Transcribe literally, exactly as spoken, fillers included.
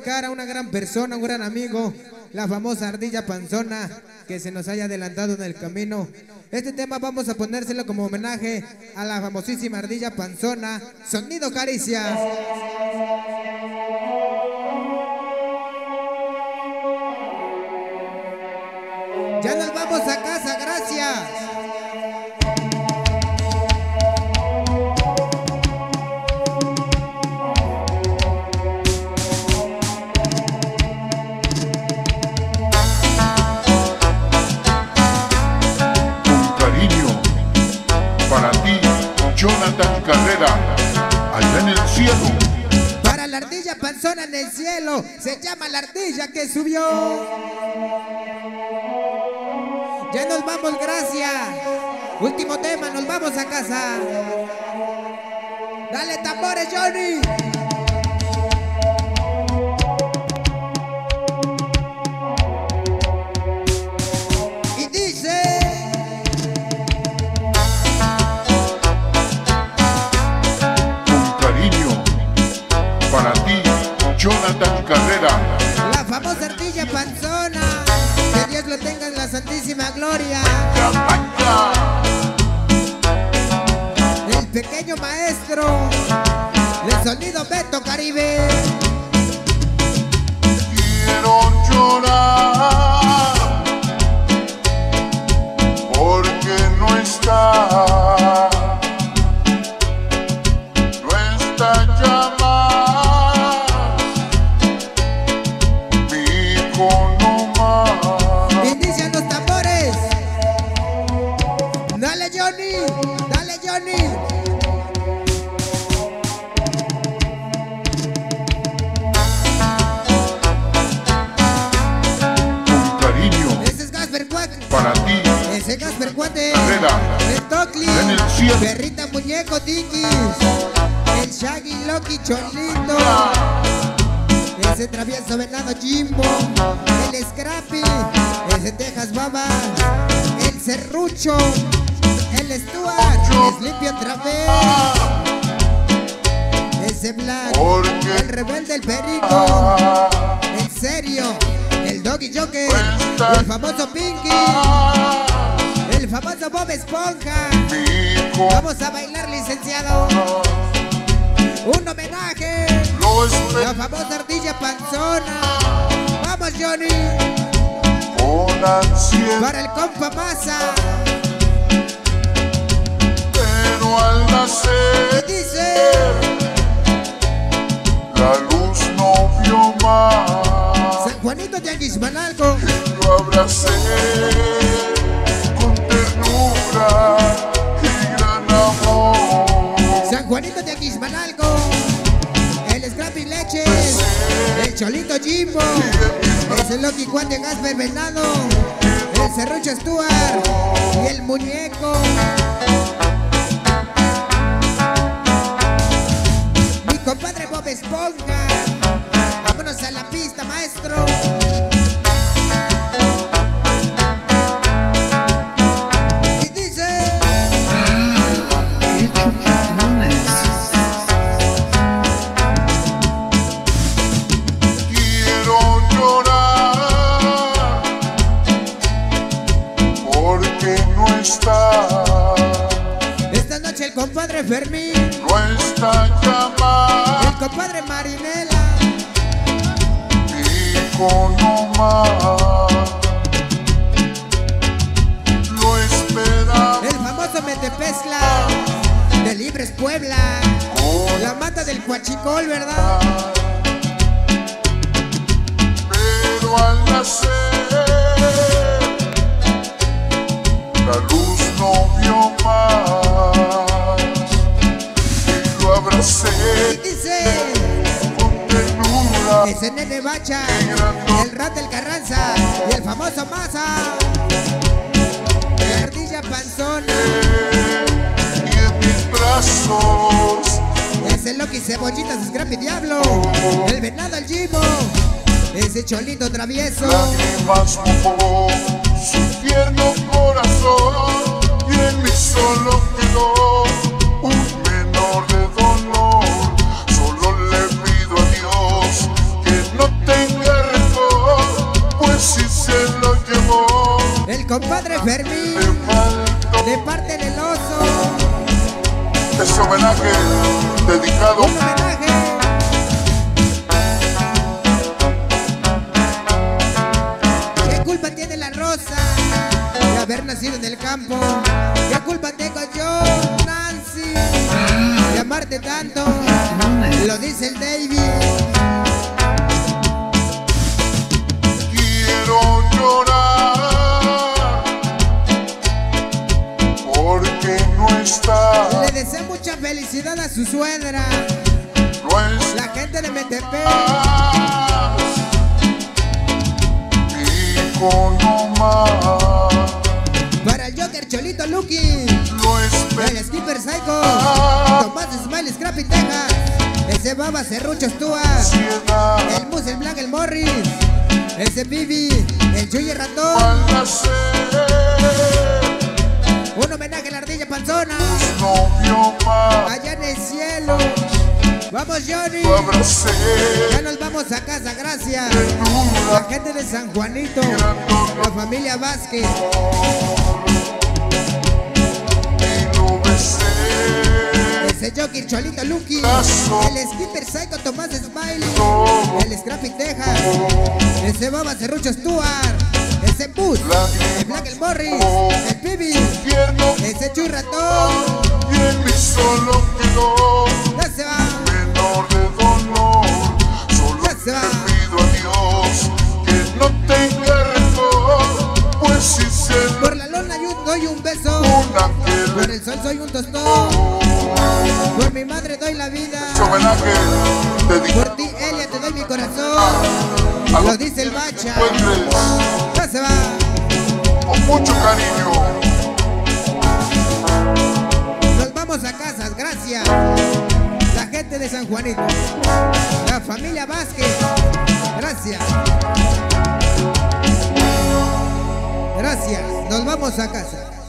dedicar a una gran persona, un gran amigo, la famosa ardilla panzona que se nos haya adelantado en el camino. Este tema vamos a ponérselo como homenaje a la famosísima ardilla panzona. Sonido Caricias. Ya nos vamos a casa, gracias. Jonathan Carrera, allá en el cielo. Para la ardilla panzona en el cielo, se llama la ardilla que subió. Ya nos vamos, gracias. Último tema, nos vamos a casa. Dale tambores, Johnny. Jonathan Carrera, la famosa ardilla panzona, que Dios lo tenga en la santísima gloria. El pequeño maestro del sonido Beto Caribe. Quiero llorar porque no está. Gasper Cuate, el Tocli, Perrita Muñeco, Tikis, el Shaggy, Loki, Cholito, ese travieso venado Jimbo, el Scrappy, ese Texas Baba, el Serrucho, el Stuart, Sleepy otra vez, ese Black, el Rebelde, el Perico, en serio, el Doggy Joker, el famoso Pinky, el famoso Bob Esponja. Vamos a bailar, licenciado. Un homenaje. La famosa ardilla panzona. Vamos, Johnny. Para el compa Maza. Pero al nacer, ¿qué dice? La luz no vio más. San Juanito de Aguismanalco. Y lo abracé. Y gran amor. San Juanito de Aguismanalco, el Scrappy Leches, el Cholito Jimbo, el Loki Juan de Gasper Venado, el Serrucho Stuart y el Muñeco. Mi compadre Bob Esponja. Vámonos a la pista, maestro. El compadre Fermín, nuestra llamada, el compadre Marinela, dijo no más, lo esperaba, el famoso Metepesla, de Libres Puebla, la mata del Huachicol, ¿verdad? Pero al nacer, la luz no vio más. Y dice, ese nene Bacha, el rat del Carranza y el famoso Maza, la ardilla panzona, y en mis brazos, ese Loki Cebollitas, Scrappy Diablo, el venado al Jimbo, ese Cholito travieso, lágrimas mojó su tierno corazón, y en mi solo quedó un menor de dolor. Solo le pido a Dios que no compadre Fermín, de parte del Oso. Este homenaje dedicado. Un homenaje. ¿Qué culpa tiene la rosa de haber nacido en el campo? ¿Qué culpa tengo yo, Nancy, de amarte tanto? Lo dice el David. Quiero llorar porque no está. Le deseo mucha felicidad a su suegra, no es la gente de Metepesla. Digo nomás. Para el Joker, Cholito, Lucky, no es el Skipper Psycho, Tomás Smile, Scrappy, Texas, ese Baba, Serrucho, Stúa, el Mus, el Black, el Morris, ese Bibi, el Chuy Ratón. Un homenaje a la ardilla panzona. Allá en el cielo. Vamos, Johnny. Ya nos vamos a casa, gracias. La gente de San Juanito, la familia Vázquez. Ese Joker, Cholito, Lucky, el Skipper Psycho, Tomás Smiley, el Scrappy, Texas, ese Baba, Serrucho, Stuart, ese Bus, el Black, el Morris, el Pibi, ese Chuy Ratón. Y en mi solo quedó menor de dolor. Solo te pido a Dios que no tenga rencor, pues si se... Por la lona yo doy un beso, por el sol soy un tostón. Por mi madre doy la vida, por ti, Elia, te doy mi corazón. Lo dice el Bacha. Ya se va. Con mucho cariño. Nos vamos a casas, gracias. La gente de San Juanito, la familia Vázquez. Gracias. Gracias, nos vamos a casa.